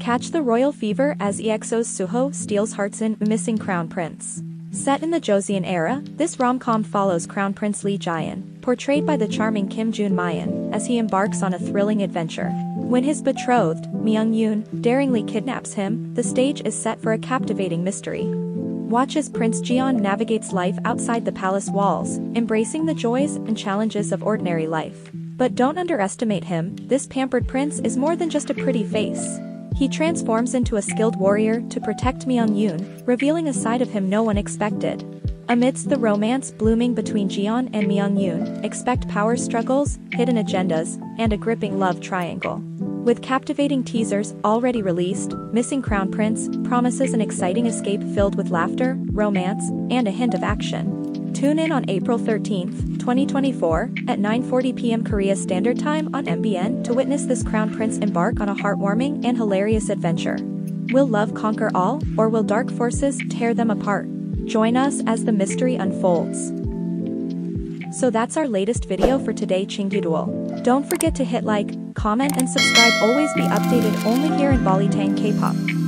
Catch the royal fever as EXO's Suho steals hearts in Missing Crown Prince. Set in the Joseon era, this rom-com follows Crown Prince Lee Jian, portrayed by the charming Kim Joon-myun, as he embarks on a thrilling adventure. When his betrothed, Myung-yoon, daringly kidnaps him, the stage is set for a captivating mystery. Watch as Prince Jeon navigates life outside the palace walls, embracing the joys and challenges of ordinary life. But don't underestimate him, this pampered prince is more than just a pretty face. He transforms into a skilled warrior to protect Myung-yoon, revealing a side of him no one expected. Amidst the romance blooming between Jeon and Myung-yoon, expect power struggles, hidden agendas, and a gripping love triangle. With captivating teasers already released, Missing Crown Prince promises an exciting escape filled with laughter, romance, and a hint of action. Tune in on April 13, 2024, at 9:40 p.m. Korea Standard Time on MBN to witness this Crown Prince embark on a heartwarming and hilarious adventure. Will love conquer all, or will dark forces tear them apart? Join us as the mystery unfolds. So that's our latest video for today, Chingguduel. Don't forget to hit like, comment and subscribe. Always be updated only here in Balitang K-pop.